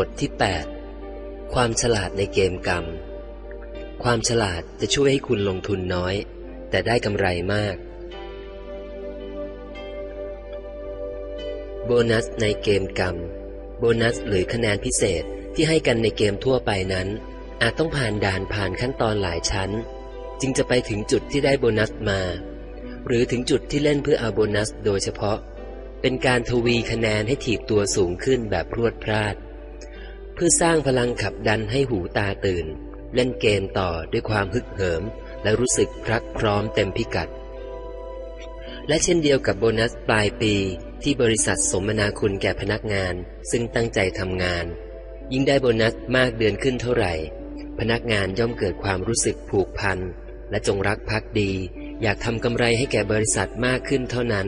บทที่8ความฉลาดในเกมกรรมความฉลาดจะช่วยให้คุณลงทุนน้อยแต่ได้กำไรมากโบนัสในเกมกรรมโบนัสหรือคะแนนพิเศษที่ให้กันในเกมทั่วไปนั้นอาจต้องผ่านด่านผ่านขั้นตอนหลายชั้นจึงจะไปถึงจุดที่ได้โบนัสมาหรือถึงจุดที่เล่นเพื่อเอาโบนัสโดยเฉพาะเป็นการทวีคะแนนให้ถีบตัวสูงขึ้นแบบพรวดพราดเพื่อสร้างพลังขับดันให้หูตาตื่นเล่นเกมต่อด้วยความฮึกเหิมและรู้สึกพรักพร้อมเต็มพิกัดและเช่นเดียวกับโบนัสปลายปีที่บริษัทสมนาคุณแก่พนักงานซึ่งตั้งใจทำงานยิ่งได้โบนัสมากเดือนขึ้นเท่าไหร่พนักงานย่อมเกิดความรู้สึกผูกพันและจงรักภักดีอยากทำกำไรให้แก่บริษัทมากขึ้นเท่านั้น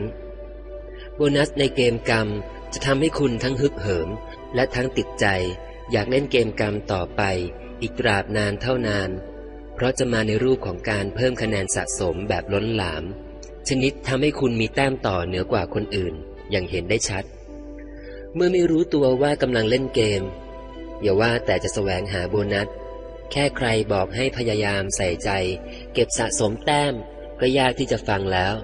โบนัสในเกมกรรมจะทำให้คุณทั้งฮึกเหิมและทั้งติดใจอยากเล่นเกมกรรมต่อไปอีกตราบนานเท่านานเพราะจะมาในรูปของการเพิ่มคะแนนสะสมแบบล้นหลามชนิดทำให้คุณมีแต้มต่อเหนือกว่าคนอื่นอย่างเห็นได้ชัดเมื่อไม่รู้ตัวว่ากำลังเล่นเกมอย่าว่าแต่จะแสวงหาโบนัสแค่ใครบอกให้พยายามใส่ใจเก็บสะสมแต้มก็ยากที่จะฟังแล้ว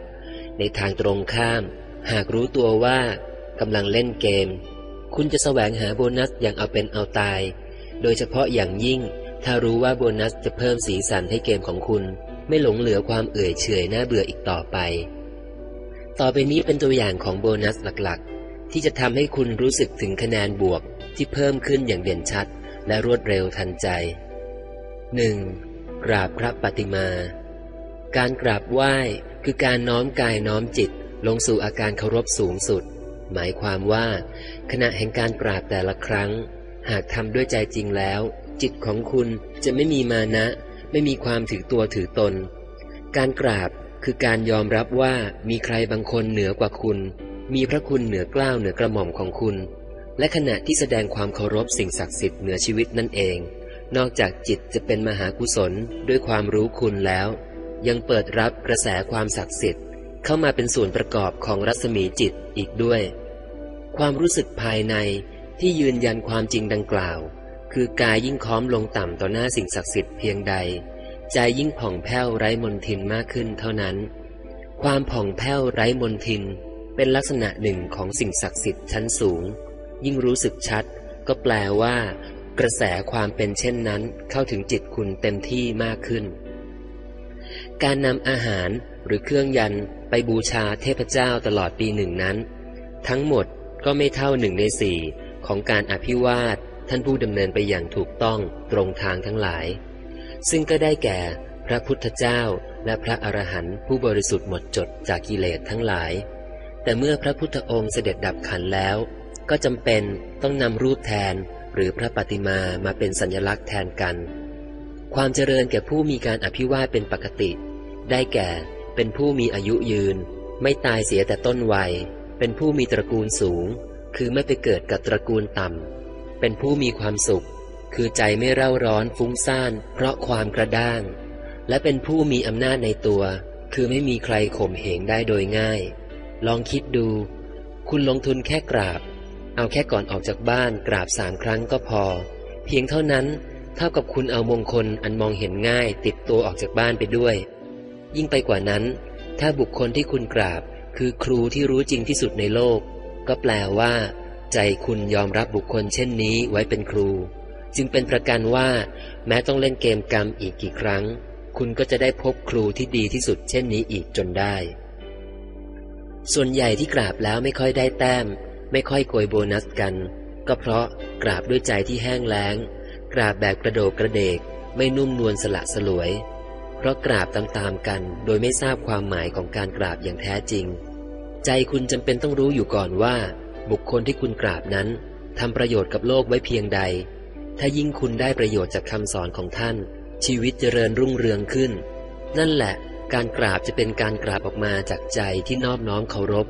ในทางตรงข้ามหากรู้ตัวว่ากำลังเล่นเกมคุณจะแสวงหาโบนัสอย่างเอาเป็นเอาตายโดยเฉพาะอย่างยิ่งถ้ารู้ว่าโบนัสจะเพิ่มสีสันให้เกมของคุณไม่หลงเหลือความเอื่อยเฉยน่าเบื่ออีกต่อไปต่อไปนี้เป็นตัวอย่างของโบนัสหลักๆที่จะทำให้คุณรู้สึกถึงคะแนนบวกที่เพิ่มขึ้นอย่างเด่นชัดและรวดเร็วทันใจ 1. กราบพระปฏิมาการกราบไหว้คือการน้อมกายน้อมจิตลงสู่อาการเคารพสูงสุดหมายความว่าขณะแห่งการกราบแต่ละครั้งหากทำด้วยใจจริงแล้วจิตของคุณจะไม่มีมานะไม่มีความถือตัวถือตนการกราบคือการยอมรับว่ามีใครบางคนเหนือกว่าคุณมีพระคุณเหนือกล้าวเหนือกระหม่อมของคุณและขณะที่แสดงความเคารพสิ่งศักดิ์สิทธิ์เหนือชีวิตนั่นเองนอกจากจิตจะเป็นมหากุศลด้วยความรู้คุณแล้วยังเปิดรับกระแสความศักดิ์สิทธิ์เข้ามาเป็นส่วนประกอบของรัศมีจิตอีกด้วยความรู้สึกภายในที่ยืนยันความจริงดังกล่าวคือกายยิ่งค้อมลงต่ำต่อหน้าสิ่งศักดิ์สิทธิ์เพียงใดใจยิ่งผ่องแผ้วไร้มนทินมากขึ้นเท่านั้นความผ่องแผ้วไร้มนทินเป็นลักษณะหนึ่งของสิ่งศักดิ์สิทธิ์ชั้นสูงยิ่งรู้สึกชัดก็แปลว่ากระแสความเป็นเช่นนั้นเข้าถึงจิตคุณเต็มที่มากขึ้นการนำอาหารหรือเครื่องยันไปบูชาเทพเจ้าตลอดปีหนึ่งนั้นทั้งหมดก็ไม่เท่า1/4ของการอภิวาทท่านผู้ดำเนินไปอย่างถูกต้องตรงทางทั้งหลายซึ่งก็ได้แก่พระพุทธเจ้าและพระอรหันต์ผู้บริสุทธิ์หมดจดจากกิเลสทั้งหลายแต่เมื่อพระพุทธองค์เสด็จดับขันธ์แล้วก็จำเป็นต้องนำรูปแทนหรือพระปฏิมามาเป็นสัญลักษณ์แทนกันความเจริญแก่ผู้มีการอภิวาทเป็นปกติได้แก่เป็นผู้มีอายุยืนไม่ตายเสียแต่ต้นวัยเป็นผู้มีตระกูลสูงคือไม่ไปเกิดกับตระกูลต่ำเป็นผู้มีความสุขคือใจไม่เร่าร้อนฟุ้งซ่านเพราะความกระด้างและเป็นผู้มีอำนาจในตัวคือไม่มีใครข่มเหงได้โดยง่ายลองคิดดูคุณลงทุนแค่กราบเอาแค่ก่อนออกจากบ้านกราบ3 ครั้งก็พอเพียงเท่านั้นเท่ากับคุณเอามงคลอันมองเห็นง่ายติดตัวออกจากบ้านไปด้วยยิ่งไปกว่านั้นถ้าบุคคลที่คุณกราบคือครูที่รู้จริงที่สุดในโลกก็แปลว่าใจคุณยอมรับบุคคลเช่นนี้ไว้เป็นครูจึงเป็นประกันว่าแม้ต้องเล่นเกมกรรมอีกกี่ครั้งคุณก็จะได้พบครูที่ดีที่สุดเช่นนี้อีกจนได้ส่วนใหญ่ที่กราบแล้วไม่ค่อยได้แต้มไม่ค่อยโกยโบนัสกันก็เพราะกราบด้วยใจที่แห้งแล้งกราบแบบกระโดดกระเดกไม่นุ่มนวลสละสลวยเพราะกราบตามๆกันโดยไม่ทราบความหมายของการกราบอย่างแท้จริงใจคุณจำเป็นต้องรู้อยู่ก่อนว่าบุคคลที่คุณกราบนั้นทำประโยชน์กับโลกไว้เพียงใดถ้ายิ่งคุณได้ประโยชน์จากคำสอนของท่านชีวิตเจริญรุ่งเรืองขึ้นนั่นแหละการกราบจะเป็นการกราบออกมาจากใจที่นอบน้อมเคารพ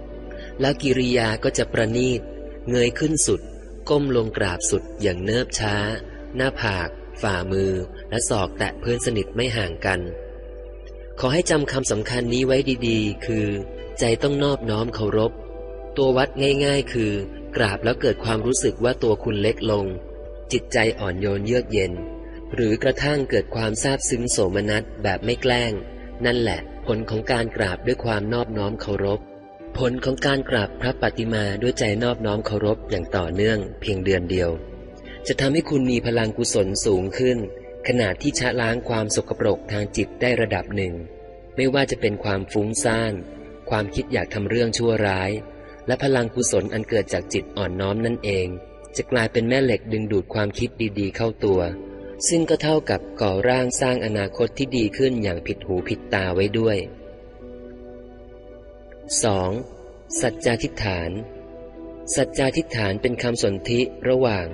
และกิริยาก็จะประณีตเงยขึ้นสุดก้มลงกราบสุดอย่างเนิบช้าหน้าผากฝ่ามือและศอกแตะพื้นสนิทไม่ห่างกันขอให้จำคำสำคัญนี้ไว้ดีๆคือใจต้องนอบน้อมเคารพตัววัดง่ายๆคือกราบแล้วเกิดความรู้สึกว่าตัวคุณเล็กลง จิตใจอ่อนโยนเยือกเย็นหรือกระทั่งเกิดความซาบซึ้งโสมนัสแบบไม่แกล้งนั่นแหละผลของการกราบด้วยความนอบน้อมเคารพผลของการกราบพระปฏิมาด้วยใจนอบน้อมเคารพอย่างต่อเนื่องเพียงเดือนเดียวจะทำให้คุณมีพลังกุศลสูงขึ้นขณะที่ชะล้างความสกปรกทางจิตได้ระดับหนึ่งไม่ว่าจะเป็นความฟุ้งซ่านความคิดอยากทำเรื่องชั่วร้ายและพลังกุศลอันเกิดจากจิตอ่อนน้อมนั่นเองจะกลายเป็นแม่เหล็กดึงดูดความคิดดีๆเข้าตัวซึ่งก็เท่ากับก่อร่างสร้างอนาคตที่ดีขึ้นอย่างผิดหูผิดตาไว้ด้วย 2. สัจจาธิษฐานสัจจาธิษฐานเป็นคำสนธิระหว่าง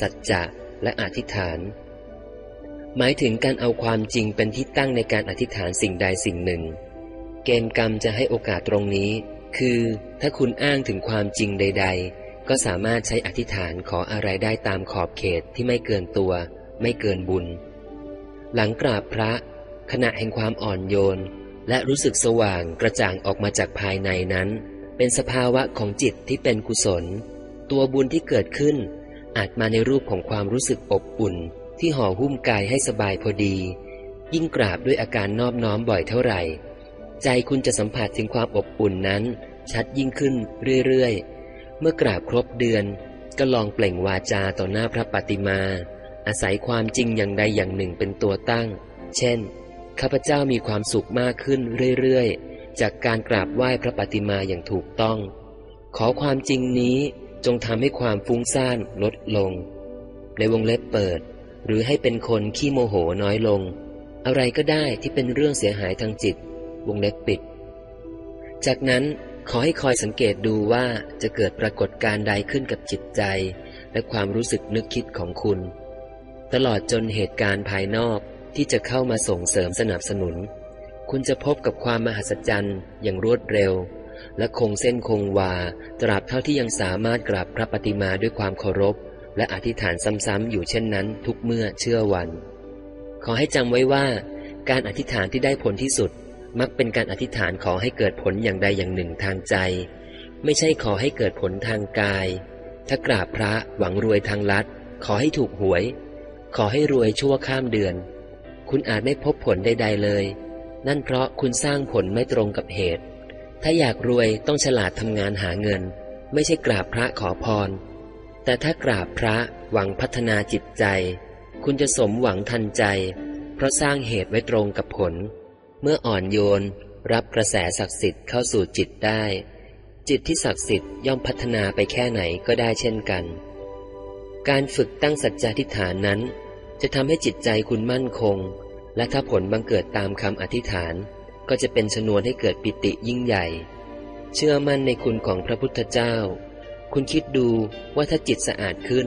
สัจจะและอธิษฐานหมายถึงการเอาความจริงเป็นที่ตั้งในการอธิษฐานสิ่งใดสิ่งหนึ่งเกมกรรมจะให้โอกาสตรงนี้คือถ้าคุณอ้างถึงความจริงใดๆก็สามารถใช้อธิษฐานขออะไรได้ตามขอบเขตที่ไม่เกินตัวไม่เกินบุญหลังกราบพระขณะแห่งความอ่อนโยนและรู้สึกสว่างกระจ่างออกมาจากภายในนั้นเป็นสภาวะของจิตที่เป็นกุศลตัวบุญที่เกิดขึ้นอาจมาในรูปของความรู้สึกอบอุ่นที่ห่อหุ้มกายให้สบายพอดียิ่งกราบด้วยอาการนอบน้อมบ่อยเท่าไหร่ใจคุณจะสัมผัสถึงความอบอุ่นนั้นชัดยิ่งขึ้นเรื่อยๆเมื่อกราบครบเดือนก็ลองเปล่งวาจาต่อหน้าพระปฏิมาอาศัยความจริงอย่างใดอย่างหนึ่งเป็นตัวตั้งเช่นข้าพเจ้ามีความสุขมากขึ้นเรื่อยๆจากการกราบไหว้พระปฏิมาอย่างถูกต้องขอความจริงนี้จงทำให้ความฟุ้งซ่านลดลงในวงเล็บเปิดหรือให้เป็นคนขี้โมโหน้อยลงอะไรก็ได้ที่เป็นเรื่องเสียหายทางจิตวงเล็บปิดจากนั้นขอให้คอยสังเกตดูว่าจะเกิดปรากฏการณ์ใดขึ้นกับจิตใจและความรู้สึกนึกคิดของคุณตลอดจนเหตุการณ์ภายนอกที่จะเข้ามาส่งเสริมสนับสนุนคุณจะพบกับความมหัศจรรย์อย่างรวดเร็วและคงเส้นคงวาตราบเท่าที่ยังสามารถกราบพระปฏิมาด้วยความเคารพและอธิษฐานซ้ำๆอยู่เช่นนั้นทุกเมื่อเชื่อวันขอให้จำไว้ว่าการอธิษฐานที่ได้ผลที่สุดมักเป็นการอธิษฐานขอให้เกิดผลอย่างใดอย่างหนึ่งทางใจไม่ใช่ขอให้เกิดผลทางกายถ้ากราบพระหวังรวยทางลัดขอให้ถูกหวยขอให้รวยชั่วข้ามเดือนคุณอาจไม่พบผลใดๆเลยนั่นเพราะคุณสร้างผลไม่ตรงกับเหตุถ้าอยากรวยต้องฉลาดทำงานหาเงินไม่ใช่กราบพระขอพรแต่ถ้ากราบพระหวังพัฒนาจิตใจคุณจะสมหวังทันใจเพราะสร้างเหตุไว้ตรงกับผลเมื่ออ่อนโยนรับกระแสศักดิ์สิทธิ์เข้าสู่จิตได้จิตที่ศักดิ์สิทธิ์ย่อมพัฒนาไปแค่ไหนก็ได้เช่นกันการฝึกตั้งสัจจาธิษฐานนั้นจะทำให้จิตใจคุณมั่นคงและถ้าผลบังเกิดตามคำอธิษฐานก็จะเป็นชนวนให้เกิดปิติยิ่งใหญ่เชื่อมั่นในคุณของพระพุทธเจ้าคุณคิดดูว่าถ้าจิตสะอาดขึ้น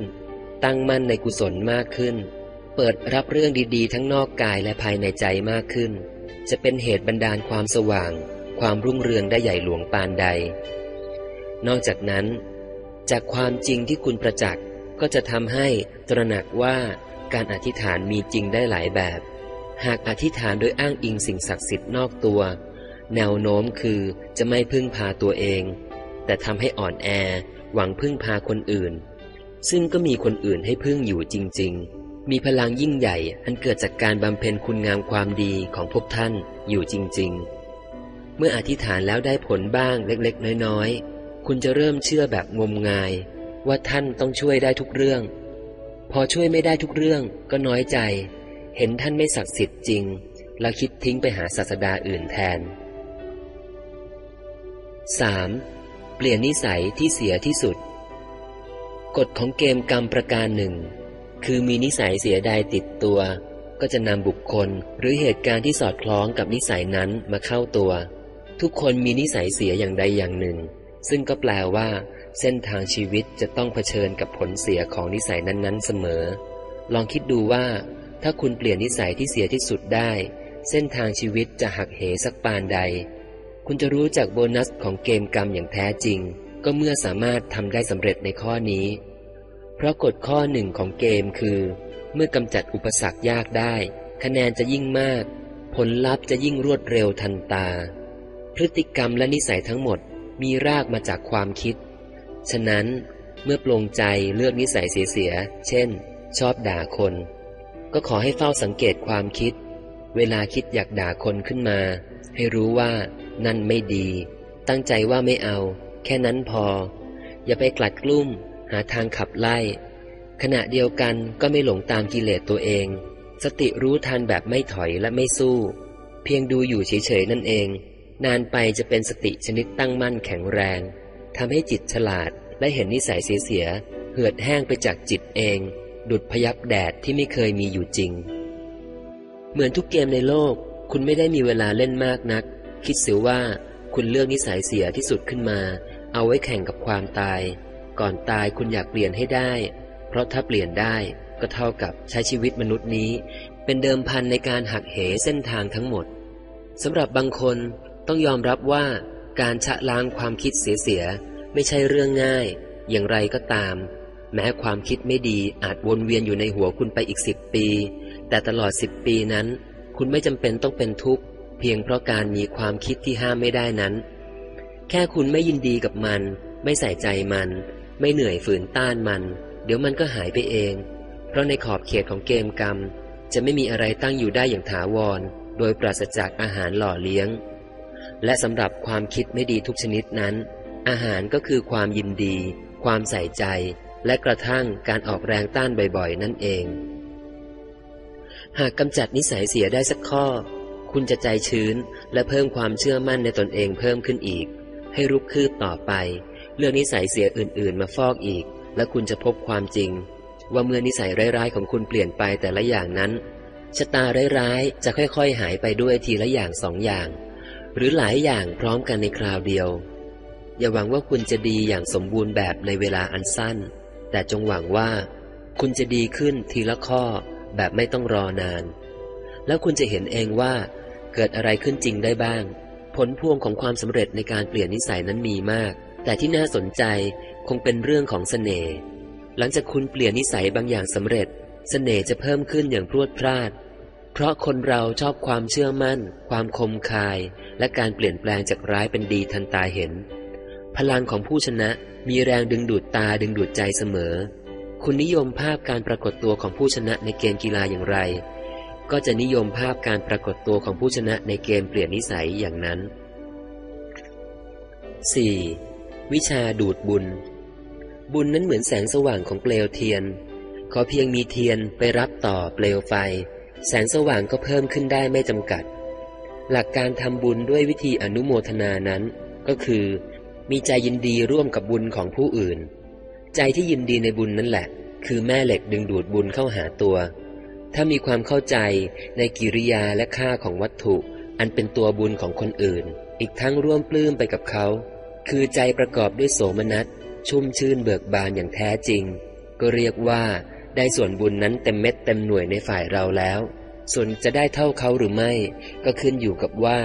ตั้งมั่นในกุศลมากขึ้นเปิดรับเรื่องดีๆทั้งนอกกายและภายในใจมากขึ้นจะเป็นเหตุบันดาลความสว่างความรุ่งเรืองได้ใหญ่หลวงปานใดนอกจากนั้นจากความจริงที่คุณประจักษ์ก็จะทำให้ตระหนักว่าการอธิษฐานมีจริงได้หลายแบบหากอธิษฐานโดยอ้างอิงสิ่งศักดิ์สิทธิ์นอกตัวแนวโน้มคือจะไม่พึ่งพาตัวเองแต่ทำให้อ่อนแอหวังพึ่งพาคนอื่นซึ่งก็มีคนอื่นให้พึ่งอยู่จริงๆมีพลังยิ่งใหญ่อันเกิดจากการบำเพ็ญคุณงามความดีของพวกท่านอยู่จริงๆเมื่ออธิษฐานแล้วได้ผลบ้างเล็กๆน้อยๆคุณจะเริ่มเชื่อแบบงมงายว่าท่านต้องช่วยได้ทุกเรื่องพอช่วยไม่ได้ทุกเรื่องก็น้อยใจเห็นท่านไม่ศักดิ์สิทธิ์จริงและคิดทิ้งไปหาศาสดาอื่นแทน 3. เปลี่ยนนิสัยที่เสียที่สุดกฎของเกมกรรมประการหนึ่งคือมีนิสัยเสียใดติดตัวก็จะนำบุคคลหรือเหตุการณ์ที่สอดคล้องกับนิสัยนั้นมาเข้าตัวทุกคนมีนิสัยเสียอย่างใดอย่างหนึ่งซึ่งก็แปลว่าเส้นทางชีวิตจะต้องเผชิญกับผลเสียของนิสัยนั้นๆเสมอลองคิดดูว่าถ้าคุณเปลี่ยนนิสัยที่เสียที่สุดได้เส้นทางชีวิตจะหักเหสักปานใดคุณจะรู้จักโบนัสของเกมกรรมอย่างแท้จริงก็เมื่อสามารถทำได้สำเร็จในข้อนี้เพราะกฎข้อหนึ่งของเกมคือเมื่อกำจัดอุปสรรคยากได้คะแนนจะยิ่งมากผลลัพธ์จะยิ่งรวดเร็วทันตาพฤติกรรมและนิสัยทั้งหมดมีรากมาจากความคิดฉะนั้นเมื่อปลงใจเลือกนิสัยเสียๆเช่น ชอบด่าคนก็ขอให้เฝ้าสังเกตความคิดเวลาคิดอยากด่าคนขึ้นมาให้รู้ว่านั่นไม่ดีตั้งใจว่าไม่เอาแค่นั้นพออย่าไปกลัดกลุ้มหาทางขับไล่ขณะเดียวกันก็ไม่หลงตามกิเลสตัวเองสติรู้ทันแบบไม่ถอยและไม่สู้เพียงดูอยู่เฉยๆนั่นเองนานไปจะเป็นสติชนิดตั้งมั่นแข็งแรงทำให้จิตฉลาดและเห็นนิสัยเสียเหือดแห้งไปจากจิตเองดุจพยับแดดที่ไม่เคยมีอยู่จริงเหมือนทุกเกมในโลกคุณไม่ได้มีเวลาเล่นมากนักคิดเสียว่าคุณเลือกนิสัยเสียที่สุดขึ้นมาเอาไว้แข่งกับความตายก่อนตายคุณอยากเปลี่ยนให้ได้เพราะถ้าเปลี่ยนได้ก็เท่ากับใช้ชีวิตมนุษย์นี้เป็นเดิมพันในการหักเหเส้นทางทั้งหมดสำหรับบางคนต้องยอมรับว่าการชะล้างความคิดเสียไม่ใช่เรื่องง่ายอย่างไรก็ตามแม้ความคิดไม่ดีอาจวนเวียนอยู่ในหัวคุณไปอีก10ปีแต่ตลอด10ปีนั้นคุณไม่จำเป็นต้องเป็นทุกข์เพียงเพราะการมีความคิดที่ห้ามไม่ได้นั้นแค่คุณไม่ยินดีกับมันไม่ใส่ใจมันไม่เหนื่อยฝืนต้านมันเดี๋ยวมันก็หายไปเองเพราะในขอบเขตของเกมกรรมจะไม่มีอะไรตั้งอยู่ได้อย่างถาวรโดยปราศจากอาหารหล่อเลี้ยงและสำหรับความคิดไม่ดีทุกชนิดนั้นอาหารก็คือความยินดีความใส่ใจและกระทั่งการออกแรงต้านบ่อยๆนั่นเองหากกำจัดนิสัยเสียได้สักข้อคุณจะใจชื้นและเพิ่มความเชื่อมั่นในตนเองเพิ่มขึ้นอีกให้รุกคืบต่อไปเลือกนิสัยเสียอื่นๆมาฟอกอีกและคุณจะพบความจริงว่าเมื่อนิสัยร้ายๆของคุณเปลี่ยนไปแต่ละอย่างนั้นชะตาร้ายๆจะค่อยๆหายไปด้วยทีละอย่างสองอย่างหรือหลายอย่างพร้อมกันในคราวเดียวอย่าหวังว่าคุณจะดีอย่างสมบูรณ์แบบในเวลาอันสั้นแต่จงหวังว่าคุณจะดีขึ้นทีละข้อแบบไม่ต้องรอนานแล้วคุณจะเห็นเองว่าเกิดอะไรขึ้นจริงได้บ้างผลพวงของความสำเร็จในการเปลี่ยนนิสัยนั้นมีมากแต่ที่น่าสนใจคงเป็นเรื่องของเสน่ห์หลังจากคุณเปลี่ยนนิสัยบางอย่างสำเร็จเสน่ห์จะเพิ่มขึ้นอย่างพรวดพราดเพราะคนเราชอบความเชื่อมั่นความคมคายและการเปลี่ยนแปลงจากร้ายเป็นดีทันตาเห็นพลังของผู้ชนะมีแรงดึงดูดตาดึงดูดใจเสมอคุณนิยมภาพการปรากฏตัวของผู้ชนะในเกมกีฬาอย่างไรก็จะนิยมภาพการปรากฏตัวของผู้ชนะในเกมเปลี่ยนนิสัยอย่างนั้น 4. วิชาดูดบุญบุญนั้นเหมือนแสงสว่างของเปลวเทียนขอเพียงมีเทียนไปรับต่อเปลวไฟแสงสว่างก็เพิ่มขึ้นได้ไม่จำกัดหลักการทำบุญด้วยวิธีอนุโมทนานั้นก็คือมีใจยินดีร่วมกับบุญของผู้อื่นใจที่ยินดีในบุญนั่นแหละคือแม่เหล็กดึงดูดบุญเข้าหาตัวถ้ามีความเข้าใจในกิริยาและค่าของวัตถุอันเป็นตัวบุญของคนอื่นอีกทั้งร่วมปลื้มไปกับเขาคือใจประกอบด้วยโสมนัสชุ่มชื่นเบิกบานอย่างแท้จริงก็เรียกว่าได้ส่วนบุญนั้นเต็มเม็ดเต็มหน่วยในฝ่ายเราแล้วส่วนจะได้เท่าเขาหรือไม่ก็ขึ้นอยู่กับว่า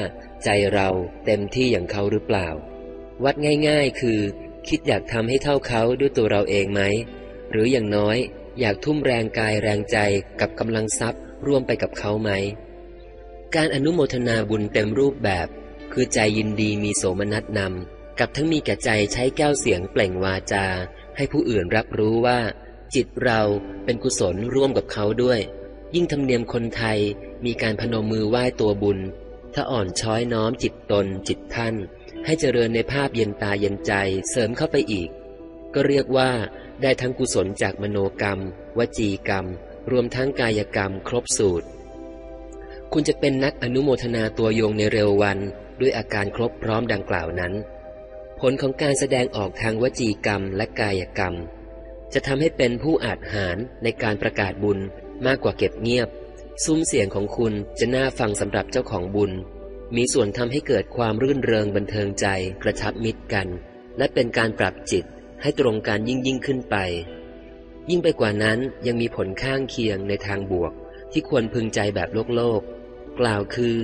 ใจเราเต็มที่อย่างเขาหรือเปล่าวัดง่ายๆคือคิดอยากทำให้เท่าเขาด้วยตัวเราเองไหมหรืออย่างน้อยอยากทุ่มแรงกายแรงใจกับกำลังทรัพย์ร่วมไปกับเขาไหมการอนุโมทนาบุญเต็มรูปแบบคือใจยินดีมีโสมนัสนำกับทั้งมีแก่ใจใช้แก้วเสียงเปล่งวาจาให้ผู้อื่นรับรู้ว่าจิตเราเป็นกุศลร่วมกับเขาด้วยยิ่งธรรมเนียมคนไทยมีการพนมมือไหว้ตัวบุญถ้าอ่อนช้อยน้อมจิตตนจิตท่านให้เจริญในภาพเย็นตาเย็นใจเสริมเข้าไปอีกก็เรียกว่าได้ทั้งกุศลจากมโนกรรมวจีกรรมรวมทั้งกายกรรมครบสูตรคุณจะเป็นนักอนุโมทนาตัวยงในเร็ววันด้วยอาการครบพร้อมดังกล่าวนั้นผลของการแสดงออกทางวจีกรรมและกายกรรมจะทำให้เป็นผู้อาจหาญในการประกาศบุญมากกว่าเก็บเงียบซุ้มเสียงของคุณจะน่าฟังสำหรับเจ้าของบุญมีส่วนทำให้เกิดความรื่นเริงบันเทิงใจกระชับมิตรกันและเป็นการปรับจิตให้ตรงกันยิ่งขึ้นไปยิ่งไปกว่านั้นยังมีผลข้างเคียงในทางบวกที่ควรพึงใจแบบโลกกล่าวคือ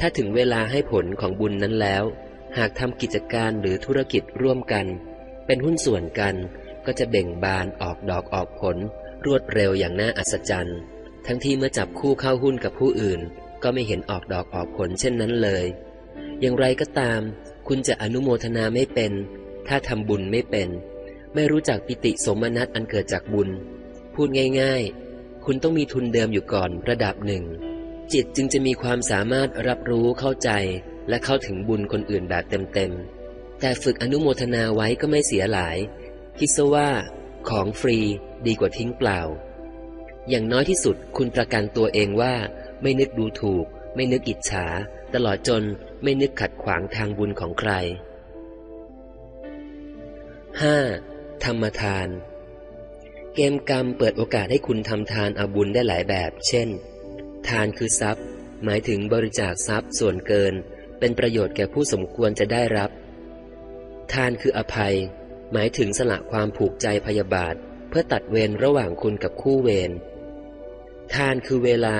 ถ้าถึงเวลาให้ผลของบุญนั้นแล้วหากทำกิจการหรือธุรกิจร่วมกันเป็นหุ้นส่วนกันก็จะเบ่งบานออกดอกออกผลรวดเร็วอย่างน่าอัศจรรย์ทั้งที่เมื่อจับคู่เข้าหุ้นกับผู้อื่นก็ไม่เห็นออกดอกออกผลเช่นนั้นเลยอย่างไรก็ตามคุณจะอนุโมทนาไม่เป็นถ้าทำบุญไม่เป็นไม่รู้จักปิติสมนัสอันเกิดจากบุญ พูดง่ายๆคุณต้องมีทุนเดิมอยู่ก่อนระดับหนึ่งจิตจึงจะมีความสามารถรับรู้เข้าใจและเข้าถึงบุญคนอื่นแบบเต็มๆแต่ฝึกอนุโมทนาไว้ก็ไม่เสียหลายคิดซะว่าของฟรีดีกว่าทิ้งเปล่าอย่างน้อยที่สุดคุณประกันตัวเองว่าไม่นึกดูถูกไม่นึกอิจฉาตลอดจนไม่นึกขัดขวางทางบุญของใคร 5. ธรรมทานเกมกรรมเปิดโอกาสให้คุณทำทานเอาบุญได้หลายแบบเช่นทานคือทรัพย์หมายถึงบริจาคทรัพย์ส่วนเกินเป็นประโยชน์แก่ผู้สมควรจะได้รับทานคืออภัยหมายถึงสละความผูกใจพยาบาทเพื่อตัดเวรระหว่างคุณกับคู่เวรทานคือเวลา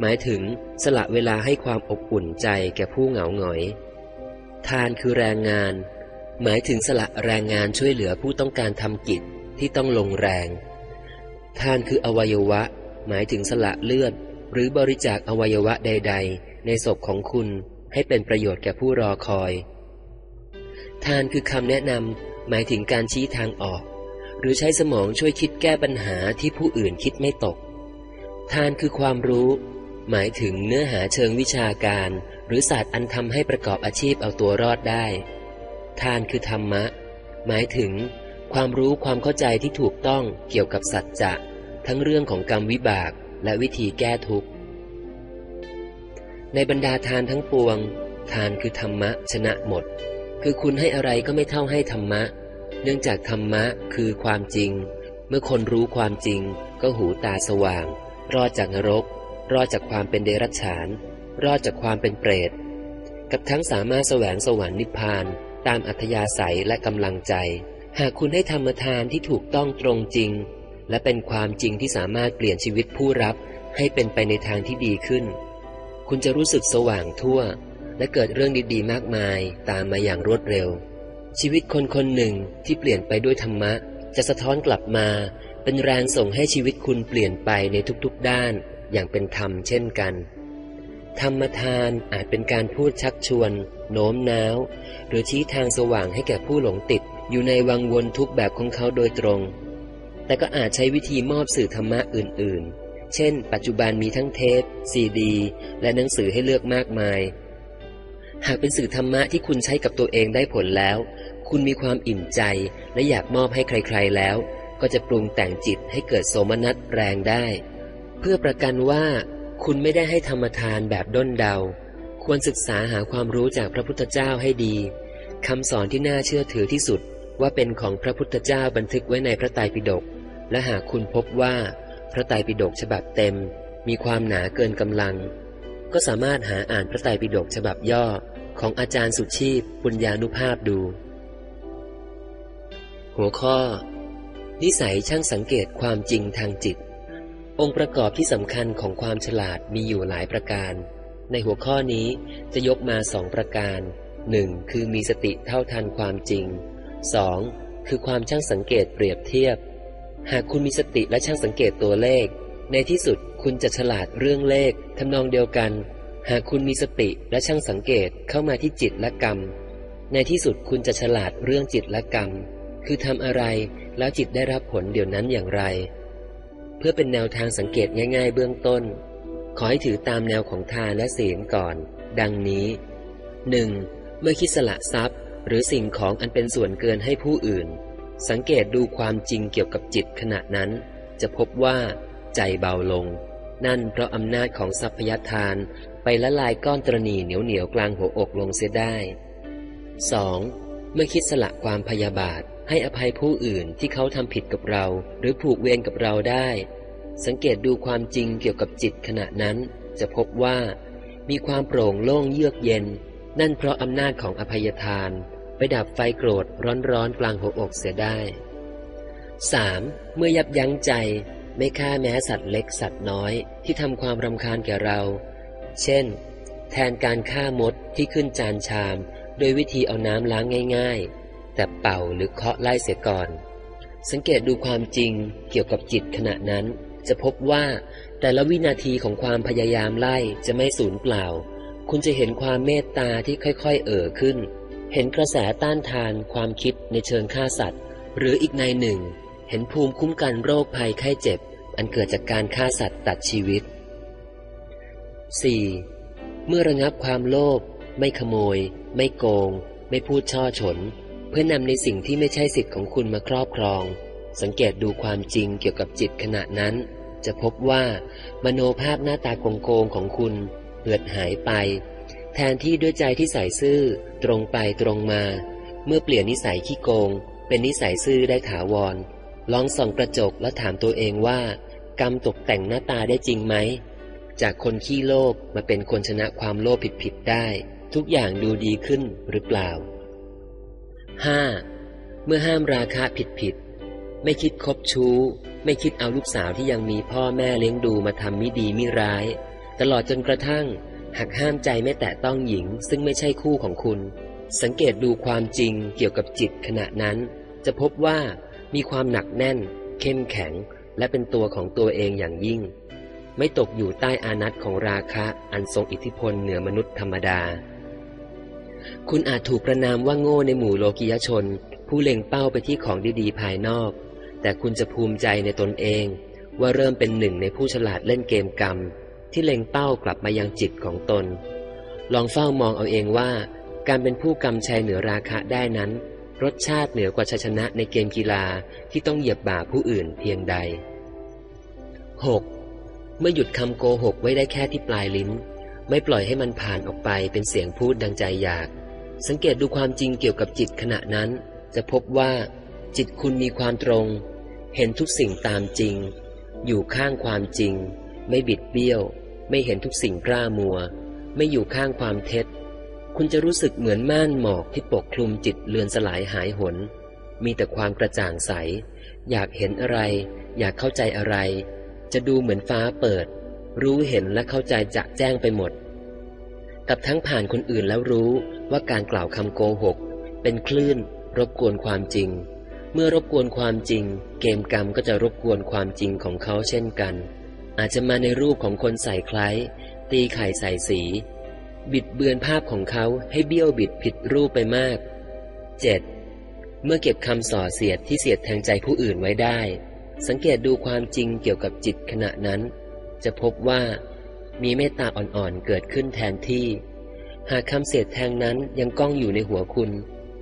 หมายถึงสละเวลาให้ความอบอุ่นใจแก่ผู้เหงาหงอยทานคือแรงงานหมายถึงสละแรงงานช่วยเหลือผู้ต้องการทำกิจที่ต้องลงแรงทานคืออวัยวะหมายถึงสละเลือดหรือบริจาคอวัยวะใดๆในศพของคุณให้เป็นประโยชน์แก่ผู้รอคอยทานคือคำแนะนำหมายถึงการชี้ทางออกหรือใช้สมองช่วยคิดแก้ปัญหาที่ผู้อื่นคิดไม่ตกทานคือความรู้หมายถึงเนื้อหาเชิงวิชาการหรือศาสตร์อันทำให้ประกอบอาชีพเอาตัวรอดได้ทานคือธรรมะหมายถึงความรู้ความเข้าใจที่ถูกต้องเกี่ยวกับสัจจะทั้งเรื่องของกรรมวิบากและวิธีแก้ทุกข์ในบรรดาทานทั้งปวงทานคือธรรมะชนะหมดคือคุณให้อะไรก็ไม่เท่าให้ธรรมะเนื่องจากธรรมะคือความจริงเมื่อคนรู้ความจริงก็หูตาสว่างรอดจากนรกรอดจากความเป็นเดรัจฉานรอดจากความเป็นเปรตกับทั้งสามารถแสวงสวรรค์นิพพานตามอัธยาศัยและกำลังใจหากคุณให้ธรรมทานที่ถูกต้องตรงจริงและเป็นความจริงที่สามารถเปลี่ยนชีวิตผู้รับให้เป็นไปในทางที่ดีขึ้นคุณจะรู้สึกสว่างทั่วและเกิดเรื่องดีๆมากมายตามมาอย่างรวดเร็วชีวิตคนคนหนึ่งที่เปลี่ยนไปด้วยธรรมะจะสะท้อนกลับมาเป็นแรงส่งให้ชีวิตคุณเปลี่ยนไปในทุกๆด้านอย่างเป็นธรรมเช่นกันธรรมทานอาจเป็นการพูดชักชวนโน้มน้าวหรือชี้ทางสว่างให้แก่ผู้หลงติดอยู่ในวังวนทุกแบบของเขาโดยตรงแต่ก็อาจใช้วิธีมอบสื่อธรรมะอื่นๆเช่นปัจจุบันมีทั้งเทปซีดีและหนังสือให้เลือกมากมายหากเป็นสื่อธรรมะที่คุณใช้กับตัวเองได้ผลแล้วคุณมีความอิ่มใจและอยากมอบให้ใครๆแล้วก็จะปรุงแต่งจิตให้เกิดโสมนัสแรงได้เพื่อประกันว่าคุณไม่ได้ให้ธรรมทานแบบด้นเดาควรศึกษาหาความรู้จากพระพุทธเจ้าให้ดีคำสอนที่น่าเชื่อถือที่สุดว่าเป็นของพระพุทธเจ้าบันทึกไว้ในพระไตรปิฎกและหากคุณพบว่าพระไตรปิฎกฉบับเต็มมีความหนาเกินกำลังก็สามารถหาอ่านพระไตรปิฎกฉบับย่อของอาจารย์สุชีพปุญญานุภาพดูหัวข้อนิสัยช่างสังเกตความจริงทางจิตองค์ประกอบที่สำคัญของความฉลาดมีอยู่หลายประการในหัวข้อนี้จะยกมา2ประการ 1. คือมีสติเท่าทันความจริง 2. คือความช่างสังเกตเปรียบเทียบหากคุณมีสติและช่างสังเกตตัวเลขในที่สุดคุณจะฉลาดเรื่องเลขทำนองเดียวกันหากคุณมีสติและช่างสังเกตเข้ามาที่จิตและกรรมในที่สุดคุณจะฉลาดเรื่องจิตและกรรมคือทำอะไรแล้วจิตได้รับผลเดี๋ยวนั้นอย่างไรเพื่อเป็นแนวทางสังเกตง่ายๆเบื้องต้นขอให้ถือตามแนวของทานและศีลก่อนดังนี้ 1. เมื่อคิดสละทรัพย์หรือสิ่งของอันเป็นส่วนเกินให้ผู้อื่นสังเกตดูความจริงเกี่ยวกับจิตขณะนั้นจะพบว่าใจเบาลงนั่นเพราะอำนาจของทรัพยทานไปละลายก้อนตรณีเหนียวกลางหัวอกลงเสียได้ 2. เมื่อคิดสละความพยาบาทให้อภัยผู้อื่นที่เขาทำผิดกับเราหรือผูกเวรกับเราได้สังเกตดูความจริงเกี่ยวกับจิตขณะนั้นจะพบว่ามีความโปร่งโล่งเยือกเย็นนั่นเพราะอำนาจของอภัยทานไปดับไฟโกรธร้อนกลางหัวอกเสียได้ 3. เมื่อยับยั้งใจไม่ฆ่าแม้สัตว์เล็กสัตว์น้อยที่ทำความรำคาญแก่เราเช่นแทนการฆ่ามดที่ขึ้นจานชามโดยวิธีเอาน้ำล้างง่ายๆแต่เป่าหรือเคาะไล่เสียก่อนสังเกตดูความจริงเกี่ยวกับจิตขณะนั้นจะพบว่าแต่ละวินาทีของความพยายามไล่จะไม่สูญเปล่าคุณจะเห็นความเมตตาที่ค่อยๆเอ่อขึ้นเห็นกระแสต้านทานความคิดในเชิงฆ่าสัตว์หรืออีกในหนึ่งเห็นภูมิคุ้มกันโรคภัยไข้เจ็บ อันเกิดจากการฆ่าสัตว์ตัดชีวิต 4. เมื่อระงับความโลภไม่ขโมยไม่โกงไม่พูดช่อฉนเพื่อนำในสิ่งที่ไม่ใช่สิทธิ์ของคุณมาครอบครองสังเกตดูความจริงเกี่ยวกับจิตขณะนั้นจะพบว่ามโนภาพหน้าตาโกงๆของคุณเหือดหายไปแทนที่ด้วยใจที่ใสซื่อตรงไปตรงมาเมื่อเปลี่ยนนิสัยขี้โกงเป็นนิสัยซื่อได้ถาวรลองส่องกระจกแล้วถามตัวเองว่ากรรมตกแต่งหน้าตาได้จริงไหมจากคนขี้โลภมาเป็นคนชนะความโลภผิดๆได้ทุกอย่างดูดีขึ้นหรือเปล่า 5. เมื่อห้ามราคะผิดๆไม่คิดคบชู้ไม่คิดเอาลูกสาวที่ยังมีพ่อแม่เลี้ยงดูมาทำมิดีมิร้ายตลอดจนกระทั่งหักห้ามใจไม่แตะต้องหญิงซึ่งไม่ใช่คู่ของคุณสังเกตดูความจริงเกี่ยวกับจิตขณะนั้นจะพบว่ามีความหนักแน่นเข้มแข็งและเป็นตัวของตัวเองอย่างยิ่งไม่ตกอยู่ใต้อานัตของราคะอันทรงอิทธิพลเหนือมนุษย์ธรรมดาคุณอาจถูกประนามว่าโง่ในหมู่โลกียชนผู้เล็งเป้าไปที่ของดีๆภายนอกแต่คุณจะภูมิใจในตนเองว่าเริ่มเป็นหนึ่งในผู้ฉลาดเล่นเกมกรรมที่เล็งเป้ากลับมายังจิตของตนลองเฝ้ามองเอาเองว่าการเป็นผู้กำชัยเหนือราคะได้นั้นรสชาติเหนือกว่าชัยชนะในเกมกีฬาที่ต้องเหยียบบ่าผู้อื่นเพียงใด 6. เมื่อหยุดคำโกหกไว้ได้แค่ที่ปลายลิ้นไม่ปล่อยให้มันผ่านออกไปเป็นเสียงพูดดังใจอยากสังเกตดูความจริงเกี่ยวกับจิตขณะนั้นจะพบว่าจิตคุณมีความตรงเห็นทุกสิ่งตามจริงอยู่ข้างความจริงไม่บิดเบี้ยวไม่เห็นทุกสิ่งกล้ามัวไม่อยู่ข้างความเท็จคุณจะรู้สึกเหมือนม่านหมอกที่ปกคลุมจิตเลือนสลายหายหนมีแต่ความกระจ่างใสอยากเห็นอะไรอยากเข้าใจอะไรจะดูเหมือนฟ้าเปิดรู้เห็นและเข้าใจจะแจ้งไปหมดกับทั้งผ่านคนอื่นแล้วรู้ว่าการกล่าวคำโกหกเป็นคลื่นรบกวนความจริงเมื่อรบกวนความจริงเกมกรรมก็จะรบกวนความจริงของเขาเช่นกันอาจจะมาในรูปของคนใส่คล้ายตีไข่ใส่สีบิดเบือนภาพของเขาให้เบี้ยวบิดผิดรูปไปมาก 7. เมื่อเก็บคำส่อเสียดที่เสียดแทงใจผู้อื่นไว้ได้สังเกตดูความจริงเกี่ยวกับจิตขณะนั้นจะพบว่ามีเมตตาอ่อนๆเกิดขึ้นแทนที่หากคำเสียดแทงนั้นยังก้องอยู่ในหัวคุณ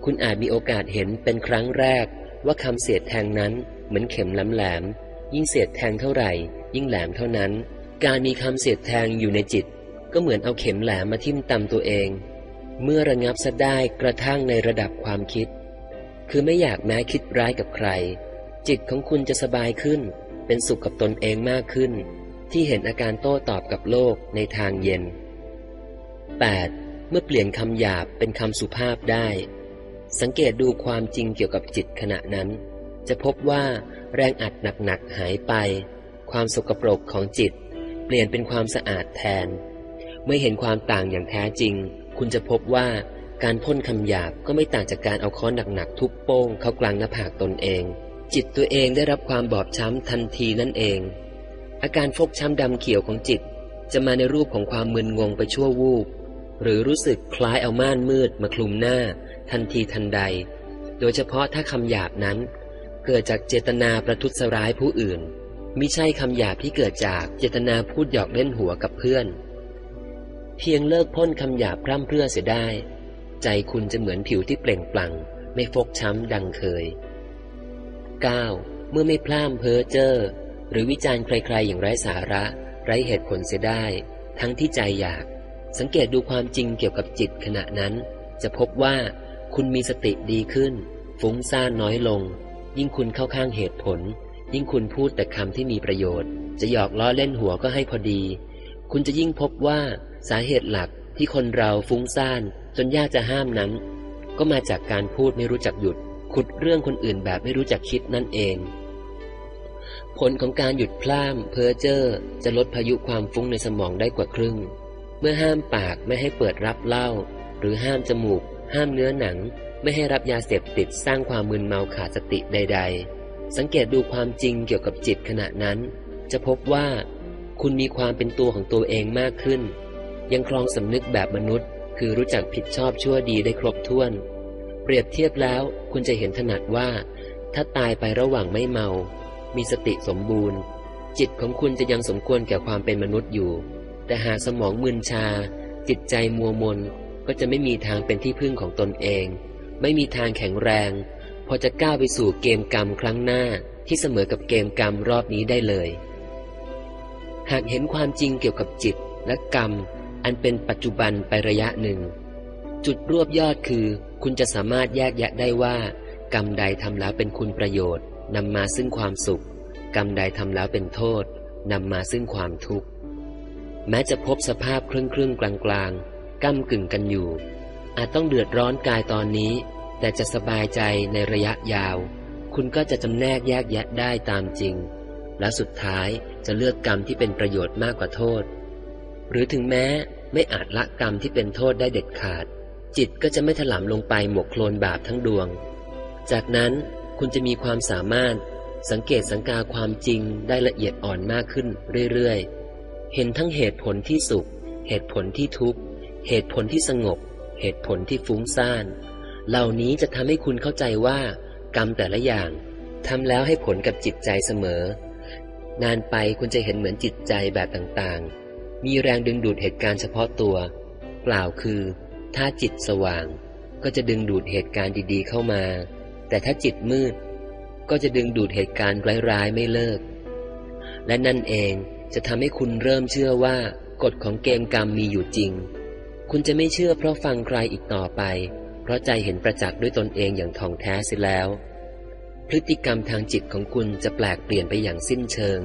คุณอาจมีโอกาสเห็นเป็นครั้งแรกว่าคำเสียดแทงนั้นเหมือนเข็มแหลมๆยิ่งเสียดแทงเท่าไหร่ยิ่งแหลมเท่านั้นการมีคำเสียดแทงอยู่ในจิตก็เหมือนเอาเข็มแหลมมาทิ่มตำตัวเองเมื่อระงับซะได้กระทั่งในระดับความคิดคือไม่อยากแม้คิดร้ายกับใครจิตของคุณจะสบายขึ้นเป็นสุขกับตนเองมากขึ้นที่เห็นอาการโต้ตอบกับโลกในทางเย็น 8. เมื่อเปลี่ยนคำหยาบเป็นคำสุภาพได้สังเกตดูความจริงเกี่ยวกับจิตขณะนั้นจะพบว่าแรงอัดหนักๆหายไปความสกปรกของจิตเปลี่ยนเป็นความสะอาดแทนเมื่อเห็นความต่างอย่างแท้จริงคุณจะพบว่าการพ่นคำหยาบก็ไม่ต่างจากการเอาค้อนหนักๆทุบโป้งเข้ากลางหน้าผากตนเองจิตตัวเองได้รับความบอบช้ำทันทีนั่นเองอาการฟกช้ำดำเขียวของจิตจะมาในรูปของความมึนงงไปชั่ววูบหรือรู้สึกคล้ายเอาม่านมืดมาคลุมหน้าทันทีทันใดโดยเฉพาะถ้าคำหยาบนั้นเกิดจากเจตนาประทุษร้ายผู้อื่นมิใช่คำหยาบที่เกิดจากเจตนาพูดหยอกเล่นหัวกับเพื่อนเพียงเลิกพ่นคำหยาบพร่ำเพรื่อเสียได้ใจคุณจะเหมือนผิวที่เปล่งปลั่งไม่ฟกช้ำดังเคย 9. เมื่อไม่พร่ำเพ้อเจ้อหรือวิจารณ์ใครๆอย่างไร้สาระไร้เหตุผลเสียได้ทั้งที่ใจอยากสังเกตดูความจริงเกี่ยวกับจิตขณะนั้นจะพบว่าคุณมีสติดีขึ้นฟุ้งซ่านน้อยลงยิ่งคุณเข้าข้างเหตุผลยิ่งคุณพูดแต่คำที่มีประโยชน์จะหยอกล้อเล่นหัวก็ให้พอดีคุณจะยิ่งพบว่าสาเหตุหลักที่คนเราฟุ้งซ่านจนยากจะห้ามนั้นก็มาจากการพูดไม่รู้จักหยุดขุดเรื่องคนอื่นแบบไม่รู้จักคิดนั่นเองผลของการหยุดพล่ำเพ้อเจ้อจะลดพายุความฟุ้งในสมองได้กว่าครึ่งเมื่อห้ามปากไม่ให้เปิดรับเหล้าหรือห้ามจมูกห้ามเนื้อหนังไม่ให้รับยาเสพติดสร้างความมึนเมาขาดสติใดๆสังเกตดูความจริงเกี่ยวกับจิตขณะนั้นจะพบว่าคุณมีความเป็นตัวของตัวเองมากขึ้นยังครองสำนึกแบบมนุษย์คือรู้จักผิดชอบชั่วดีได้ครบถ้วนเปรียบเทียบแล้วคุณจะเห็นถนัดว่าถ้าตายไประหว่างไม่เมามีสติสมบูรณ์ จิตของคุณจะยังสมควรแก่ความเป็นมนุษย์อยู่แต่หากสมองมึนชาจิตใจมัวมนก็จะไม่มีทางเป็นที่พึ่งของตนเองไม่มีทางแข็งแรงพอจะก้าวไปสู่เกมกรรมครั้งหน้าที่เสมอกับเกมกรรมรอบนี้ได้เลยหากเห็นความจริงเกี่ยวกับจิตและกรรมอันเป็นปัจจุบันไประยะหนึ่งจุดรวบยอดคือคุณจะสามารถแยกแยะได้ว่ากรรมใดทำแล้วเป็นคุณประโยชน์นำมาซึ่งความสุขกรรมใดทำแล้วเป็นโทษนำมาซึ่งความทุกข์แม้จะพบสภาพครึ่งๆกลางๆก้ำกึ่งกันอยู่อาจต้องเดือดร้อนกายตอนนี้แต่จะสบายใจในระยะยาวคุณก็จะจำแนกแยกแยะได้ตามจริงและสุดท้ายจะเลือกกรรมที่เป็นประโยชน์มากกว่าโทษหรือถึงแม้ไม่อาจละกรรมที่เป็นโทษได้เด็ดขาดจิตก็จะไม่ถลำลงไปหมกโคลนบาปทั้งดวงจากนั้นคุณจะมีความสามารถสังเกตสังกาความจริงได้ละเอียดอ่อนมากขึ้นเรื่อยๆเห็นทั้งเหตุผลที่สุขเหตุผลที่ทุกข์เหตุผลที่สงบเหตุผลที่ฟุ้งซ่านเหล่านี้จะทำให้คุณเข้าใจว่ากรรมแต่ละอย่างทำแล้วให้ผลกับจิตใจเสมอนานไปคุณจะเห็นเหมือนจิตใจแบบต่างๆมีแรงดึงดูดเหตุการณ์เฉพาะตัวกล่าวคือถ้าจิตสว่างก็จะดึงดูดเหตุการณ์ดีๆเข้ามาแต่ถ้าจิตมืดก็จะดึงดูดเหตุการณ์ร้ายๆไม่เลิกและนั่นเองจะทำให้คุณเริ่มเชื่อว่ากฎของเกมกรรมมีอยู่จริงคุณจะไม่เชื่อเพราะฟังใครอีกต่อไปเพราะใจเห็นประจักษ์ด้วยตนเองอย่างท่องแท้เสียแล้วพฤติกรรมทางจิตของคุณจะแปลกเปลี่ยนไปอย่างสิ้นเชิง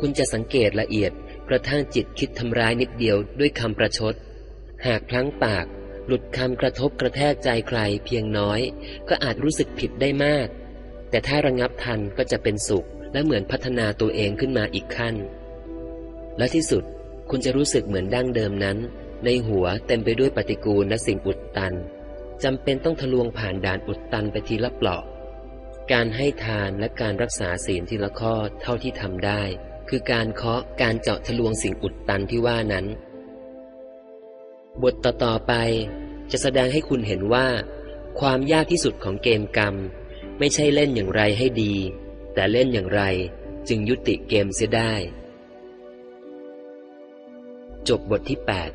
คุณจะสังเกตละเอียดกระทั่งจิตคิดทำร้ายนิดเดียวด้วยคำประชดหากพลั้งปากหลุดคำกระทบกระแทกใจใครเพียงน้อยก็อาจรู้สึกผิดได้มากแต่ถ้าระงับทันก็จะเป็นสุขและเหมือนพัฒนาตัวเองขึ้นมาอีกขั้นและที่สุดคุณจะรู้สึกเหมือนดั้งเดิมนั้นในหัวเต็มไปด้วยปฏิกูลและสิ่งอุดตันจำเป็นต้องทะลวงผ่านด่านอุดตันไปทีละเปราะการให้ทานและการรักษาศีลทีละข้อเท่าที่ทำได้คือการเคาะการเจาะทะลวงสิ่งอุดตันที่ว่านั้นบทต่อๆไปจะแสดงให้คุณเห็นว่าความยากที่สุดของเกมกรรมไม่ใช่เล่นอย่างไรให้ดีแต่เล่นอย่างไรจึงยุติเกมเสียได้จบบทที่ 8